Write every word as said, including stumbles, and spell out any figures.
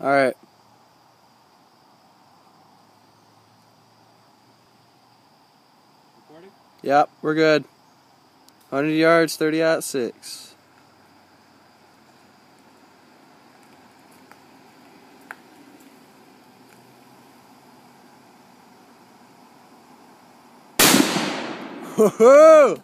All right. Recording? Yep, we're good. one hundred yards, thirty out six. Woohoo!